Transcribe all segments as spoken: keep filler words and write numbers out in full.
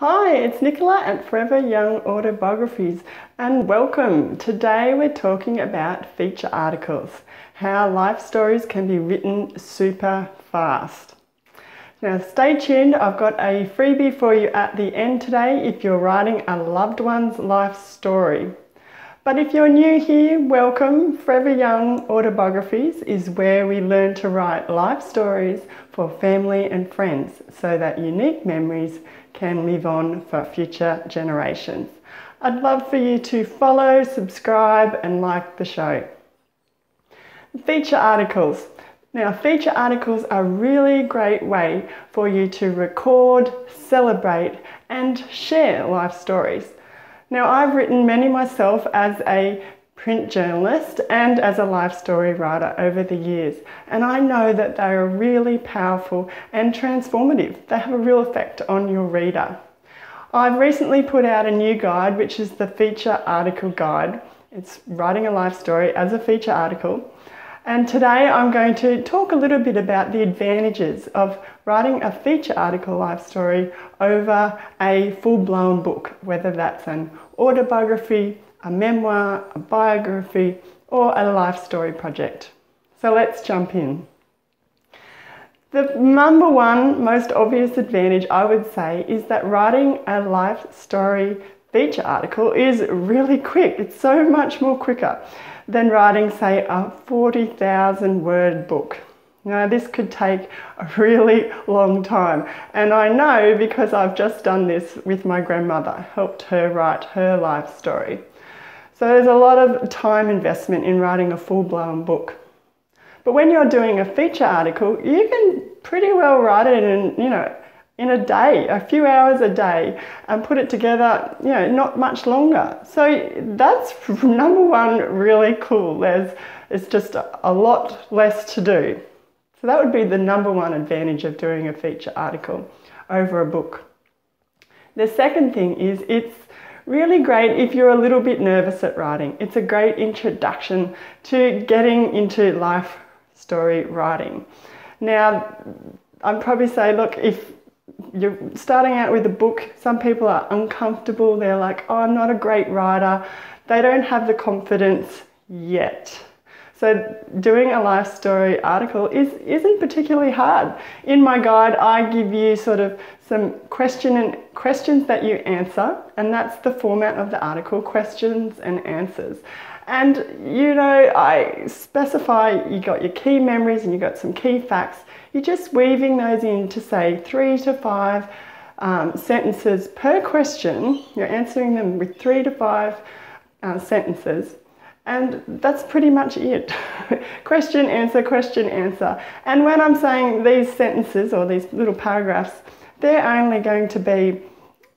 Hi, it's Nicola at Forever Young Autobiographies and welcome. Today we're talking about feature articles, how life stories can be written super fast. Now stay tuned, I've got a freebie for you at the end today if you're writing a loved one's life story. But if you're new here, welcome. Forever Young Autobiographies is where we learn to write life stories for family and friends so that unique memories can live on for future generations. I'd love for you to follow, subscribe and like the show. Feature articles. Now, feature articles are a really great way for you to record, celebrate and share life stories. Now, I've written many myself as a print journalist and as a life story writer over the years, and I know that they are really powerful and transformative. They have a real effect on your reader. I've recently put out a new guide, which is the Feature Article Guide. It's writing a life story as a feature article. And today I'm going to talk a little bit about the advantages of writing a feature article life story over a full-blown book, whether that's an autobiography, a memoir, a biography, or a life story project. So let's jump in. The number one most obvious advantage I would say is that writing a life story feature article is really quick. It's so much more quicker than writing, say, a forty thousand word book. Now, this could take a really long time. And I know because I've just done this with my grandmother, helped her write her life story. So there's a lot of time investment in writing a full-blown book. But when you're doing a feature article, you can pretty well write it in, you know, in a day, a few hours a day, and put it together, you know, not much longer. So that's number one, really cool. There's, it's just a lot less to do. So that would be the number one advantage of doing a feature article over a book. The second thing is it's really great if you're a little bit nervous at writing. It's a great introduction to getting into life story writing. Now, I'd probably say, look, if you're starting out with a book, some people are uncomfortable. They're like, oh, I'm not a great writer. They don't have the confidence yet. So doing a life story article is, isn't particularly hard. In my guide, I give you sort of some question and questions that you answer, and that's the format of the article, questions and answers. And, you know, I specify you got your key memories and you got some key facts. You're just weaving those in to say three to five um, sentences per question. You're answering them with three to five uh, sentences. And that's pretty much it. Question, answer, question, answer. And when I'm saying these sentences or these little paragraphs, they're only going to be,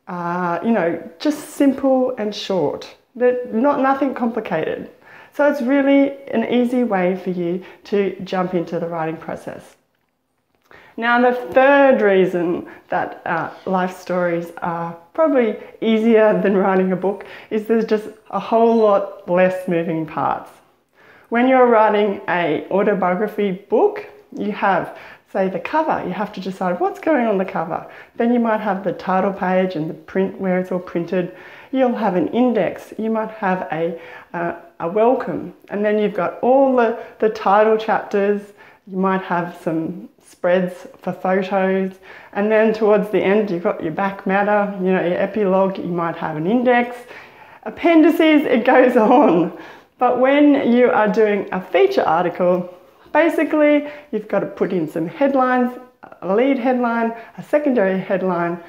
uh, you know, just simple and short. They're not nothing complicated. So it's really an easy way for you to jump into the writing process. Now, the third reason that uh, life stories are probably easier than writing a book is there's just a whole lot less moving parts. When you're writing an autobiography book, you have, say, the cover. You have to decide what's going on the cover. Then you might have the title page and the print where it's all printed. You'll have an index. You might have a, uh, a welcome. And then you've got all the, the title chapters. You might have some spreads for photos, and then towards the end you've got your back matter, you know, your epilogue, you might have an index, appendices, it goes on. But when you are doing a feature article, basically you've got to put in some headlines, a lead headline, a secondary headline,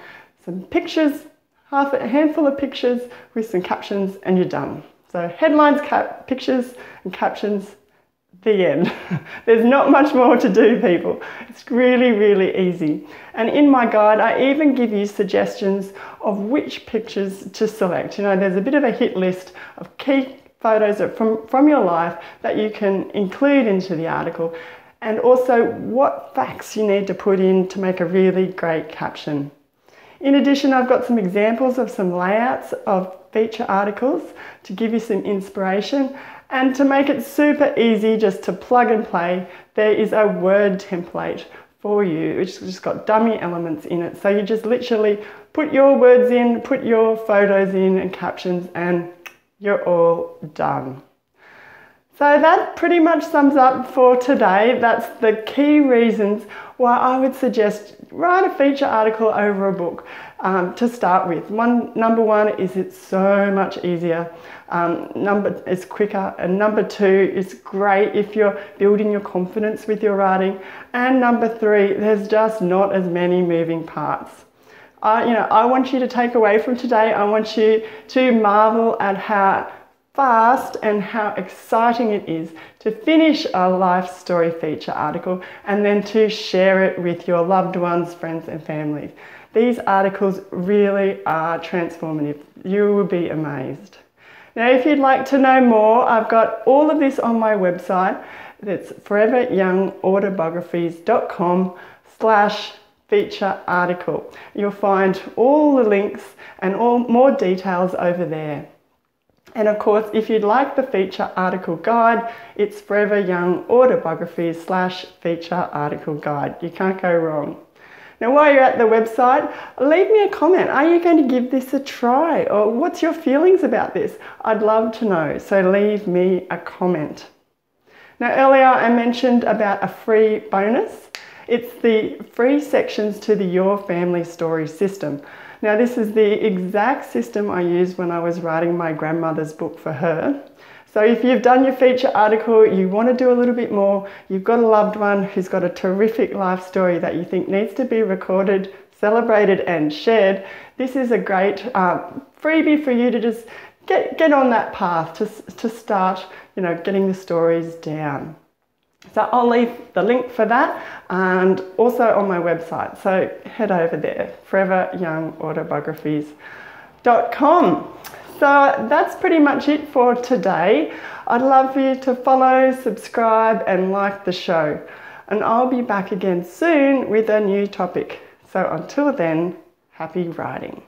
some pictures, half a handful of pictures with some captions, and you're done. So headlines, cap pictures and captions, the end. There's not much more to do, people. It's really, really easy. And in my guide, I even give you suggestions of which pictures to select. You know, there's a bit of a hit list of key photos from, from your life that you can include into the article, and also what facts you need to put in to make a really great caption. In addition, I've got some examples of some layouts of feature articles to give you some inspiration. And to make it super easy just to plug and play, there is a Word template for you, which just got dummy elements in it. So you just literally put your words in, put your photos in and captions, and you're all done. So that pretty much sums up for today. That's the key reasons why I would suggest write a feature article over a book um, to start with. One, number one is it's so much easier. Um, number it's quicker. And number two, it's great if you're building your confidence with your writing. And number three, there's just not as many moving parts. I, you know, I want you to take away from today, I want you to marvel at how fast and how exciting it is to finish a life story feature article and then to share it with your loved ones, friends and families. These articles really are transformative. You will be amazed. Now, if you'd like to know more, I've got all of this on my website. That's forever young autobiographies dot com slash feature article. You'll find all the links and all more details over there. And of course, if you'd like the feature article guide, it's Forever Young Autobiographies slash feature article guide. You can't go wrong. Now, while you're at the website, leave me a comment. Are you going to give this a try? Or what's your feelings about this? I'd love to know. So leave me a comment. Now, earlier I mentioned about a free bonus. It's the free sections to the Your Family Stories system. Now, this is the exact system I used when I was writing my grandmother's book for her. So if you've done your feature article, you want to do a little bit more, you've got a loved one who's got a terrific life story that you think needs to be recorded, celebrated and shared, this is a great uh, freebie for you to just get, get on that path to, to start, you know, getting the stories down. So I'll leave the link for that and also on my website. So head over there, forever young autobiographies dot com. So that's pretty much it for today. I'd love for you to follow, subscribe and like the show. And I'll be back again soon with a new topic. So until then, happy writing.